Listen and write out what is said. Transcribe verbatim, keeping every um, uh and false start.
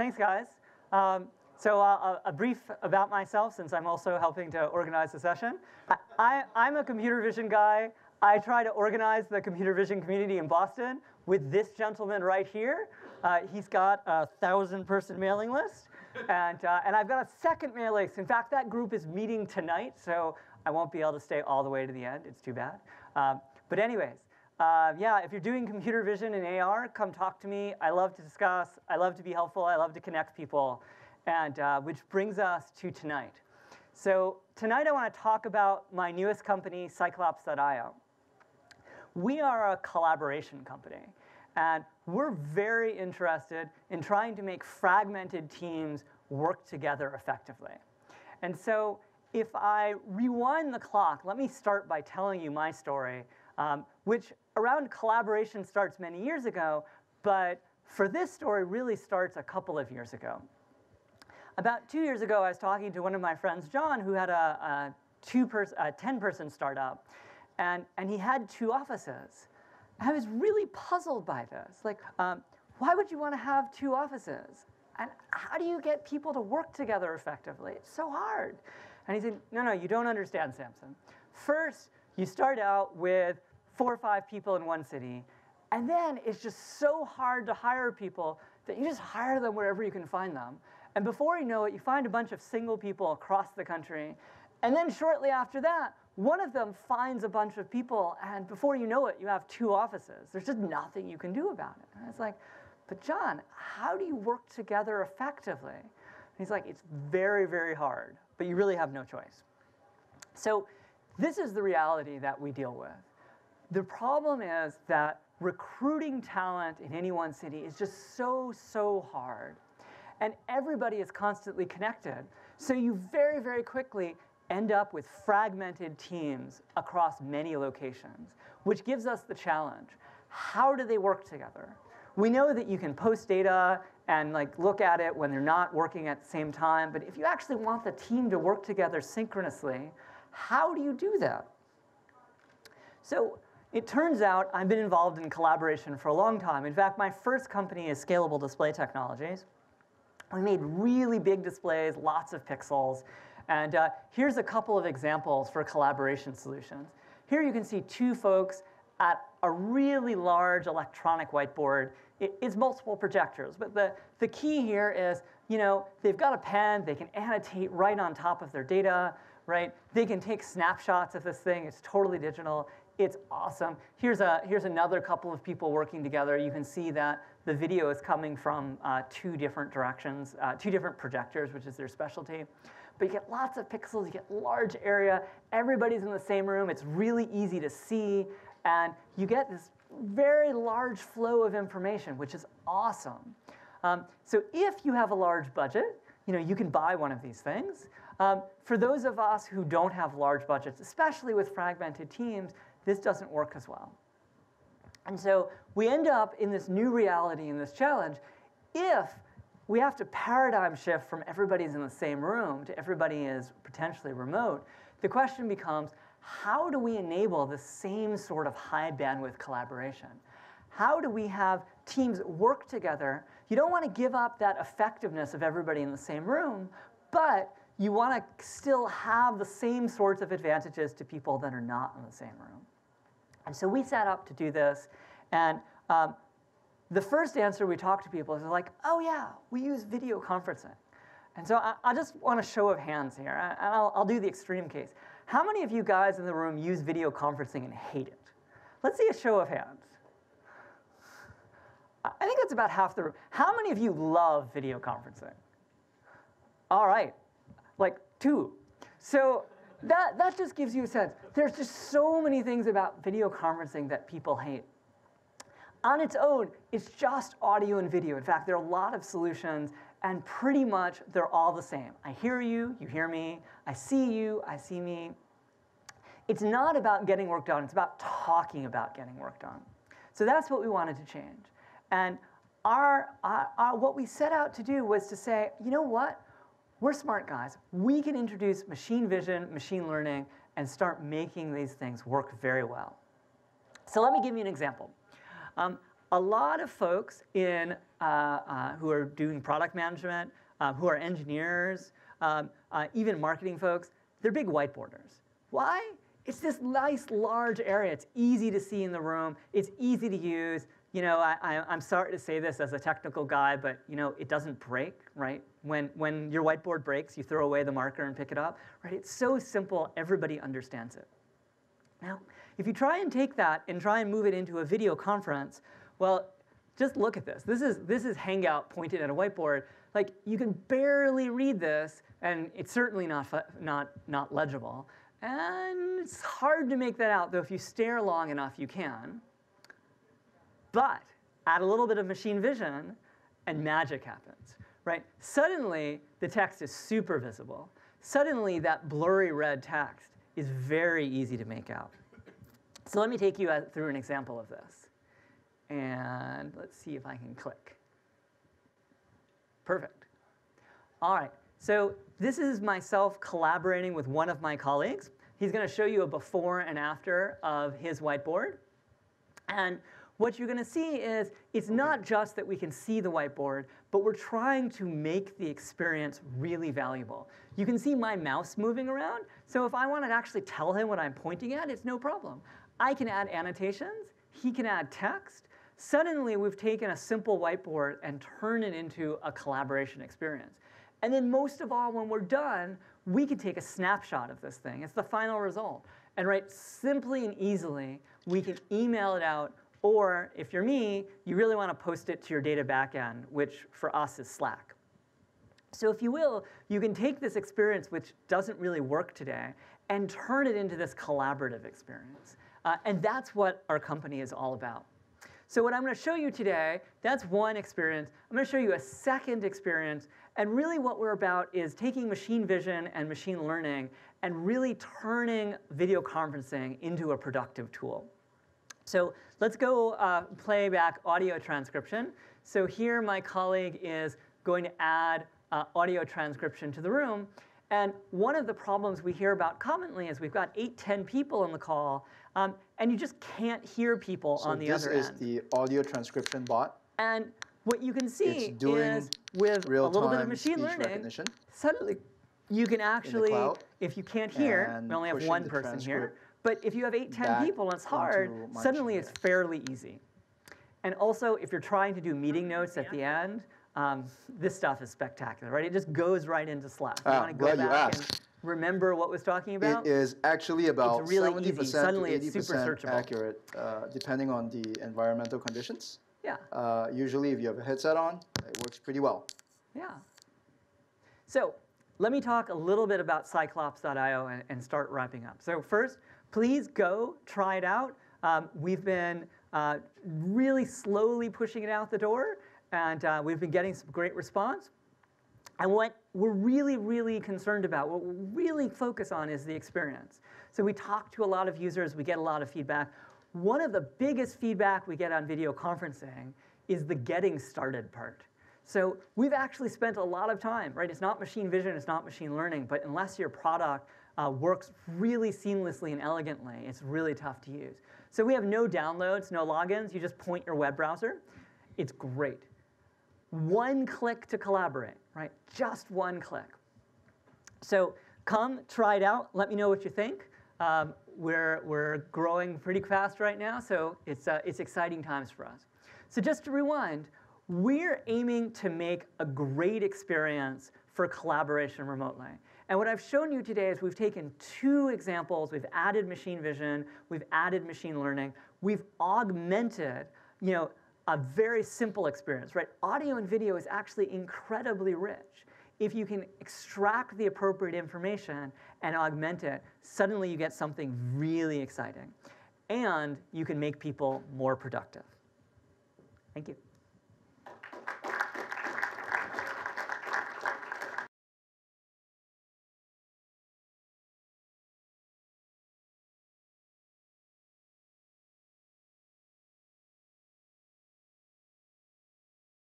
Thanks, guys. Um, so uh, a brief about myself, since I'm also helping to organize the session. I, I'm a computer vision guy. I try to organize the computer vision community in Boston with this gentleman right here. Uh, he's got a thousand person mailing list. And, uh, and I've got a second mailing list. In fact, that group is meeting tonight, so I won't be able to stay all the way to the end. It's too bad. Um, but anyways, uh, yeah, if you're doing computer vision and A R, come talk to me. I love to discuss. I love to be helpful. I love to connect people. And uh, which brings us to tonight. So tonight I want to talk about my newest company, Cyclops dot i o. We are a collaboration company, and we're very interested in trying to make fragmented teams work together effectively. And so if I rewind the clock, let me start by telling you my story, um, which around collaboration starts many years ago, but for this story really starts a couple of years ago. About two years ago, I was talking to one of my friends, John, who had a, a ten person startup. And, and he had two offices. I was really puzzled by this. Like, um, why would you want to have two offices? And how do you get people to work together effectively? It's so hard. And he said, no, no, you don't understand, Samson. First, you start out with four or five people in one city. And then it's just so hard to hire people that you just hire them wherever you can find them. And before you know it, you find a bunch of single people across the country. And then shortly after that, one of them finds a bunch of people, and before you know it, you have two offices. There's just nothing you can do about it. And it's like, but John, how do you work together effectively? And he's like, it's very, very hard, but you really have no choice. So this is the reality that we deal with. The problem is that recruiting talent in any one city is just so, so hard. And everybody is constantly connected. So you very, very quickly end up with fragmented teams across many locations, which gives us the challenge. How do they work together? We know that you can post data and like look at it when they're not working at the same time, but if you actually want the team to work together synchronously, how do you do that? So it turns out I've been involved in collaboration for a long time. In fact, my first company is Scalable Display Technologies. We made really big displays, lots of pixels. And uh, here's a couple of examples for collaboration solutions. Here you can see two folks at a really large electronic whiteboard. It, it's multiple projectors, but the, the key here is, you know, they've got a pen, they can annotate right on top of their data, right? They can take snapshots of this thing, it's totally digital, it's awesome. Here's, a, here's another couple of people working together. You can see that the video is coming from uh, two different directions, uh, two different projectors, which is their specialty. But you get lots of pixels, you get large area, everybody's in the same room, it's really easy to see, and you get this very large flow of information, which is awesome. Um, so if you have a large budget, you know, you can buy one of these things. Um, for those of us who don't have large budgets, especially with fragmented teams, this doesn't work as well. And so we end up in this new reality and this challenge if we have to paradigm shift from everybody's in the same room to everybody is potentially remote. The question becomes, how do we enable the same sort of high bandwidth collaboration? How do we have teams work together? You don't want to give up that effectiveness of everybody in the same room, but you want to still have the same sorts of advantages to people that are not in the same room. And so we set up to do this, and um, the first answer we talk to people is like, oh yeah, we use video conferencing. And so I, I just want a show of hands here, and I'll, I'll do the extreme case. How many of you guys in the room use video conferencing and hate it? Let's see a show of hands. I think that's about half the room. How many of you love video conferencing? All right, like two. So that, that just gives you a sense. There's just so many things about video conferencing that people hate. On its own, it's just audio and video. In fact, there are a lot of solutions, and pretty much they're all the same. I hear you, you hear me. I see you, I see me. It's not about getting work done. It's about talking about getting work done. So that's what we wanted to change. And our, our, our, what we set out to do was to say, you know what? We're smart guys. We can introduce machine vision, machine learning, and start making these things work very well. So let me give you an example. Um, a lot of folks in, uh, uh, who are doing product management, uh, who are engineers, um, uh, even marketing folks, they're big whiteboarders. Why? It's this nice large area. It's easy to see in the room. It's easy to use. You know, I, I, I'm sorry to say this as a technical guy, but you know, it doesn't break, right? When, when your whiteboard breaks, you throw away the marker and pick it up, right? It's so simple, everybody understands it. Now, if you try and take that and try and move it into a video conference, well, just look at this. This is, this is Hangout pointed at a whiteboard. Like, you can barely read this, and it's certainly not, not, not legible. And it's hard to make that out, though if you stare long enough, you can. But add a little bit of machine vision, and magic happens, right? Suddenly, the text is super visible. Suddenly, that blurry red text is very easy to make out. So let me take you through an example of this. And let's see if I can click. Perfect. All right, so this is myself collaborating with one of my colleagues. He's going to show you a before and after of his whiteboard. And what you're going to see is it's not just that we can see the whiteboard, but we're trying to make the experience really valuable. You can see my mouse moving around. So if I want to actually tell him what I'm pointing at, it's no problem. I can add annotations. He can add text. Suddenly, we've taken a simple whiteboard and turned it into a collaboration experience. And then most of all, when we're done, we can take a snapshot of this thing. It's the final result. And right, simply and easily, we can email it out. Or if you're me, you really want to post it to your data backend, which for us is Slack. So if you will, you can take this experience, which doesn't really work today, and turn it into this collaborative experience. Uh, and that's what our company is all about. So what I'm going to show you today, that's one experience. I'm going to show you a second experience. And really what we're about is taking machine vision and machine learning and really turning video conferencing into a productive tool. So let's go uh, play back audio transcription. So here my colleague is going to add uh, audio transcription to the room. And one of the problems we hear about commonly is we've got eight, ten people on the call, um, and you just can't hear people so on the other end. So this is the audio transcription bot. And what you can see is with a little bit of machine learning, suddenly you can actually, if you can't hear, we only have one person here, but if you have eight, ten people and it's hard, suddenly it's fairly easy. And also, if you're trying to do meeting notes at the end, Um, this stuff is spectacular, right? It just goes right into Slack. You ah, want to go back and remember what was talking about? It is actually about it's really seventy percent easy. Suddenly to eighty percent it's super searchable. Accurate, uh, depending on the environmental conditions. Yeah. Uh, usually, if you have a headset on, it works pretty well. Yeah. So let me talk a little bit about Cyclops dot i o and, and start wrapping up. So first, please go try it out. Um, we've been uh, really slowly pushing it out the door. And uh, we've been getting some great response. And what we're really, really concerned about, what we really focus on is the experience. So we talk to a lot of users. We get a lot of feedback. One of the biggest feedback we get on video conferencing is the getting started part. So we've actually spent a lot of time, right? It's not machine vision. It's not machine learning. But unless your product uh, works really seamlessly and elegantly, it's really tough to use. So we have no downloads, no logins. You just point your web browser. It's great. One click to collaborate, right? Just one click. So come, try it out. Let me know what you think. Um, we're, we're growing pretty fast right now, so it's, uh, it's exciting times for us. So just to rewind, we're aiming to make a great experience for collaboration remotely. And what I've shown you today is we've taken two examples. We've added machine vision. We've added machine learning. We've augmented, you know, a very simple experience, right? Audio and video is actually incredibly rich. If you can extract the appropriate information and augment it, suddenly you get something really exciting. And you can make people more productive. Thank you.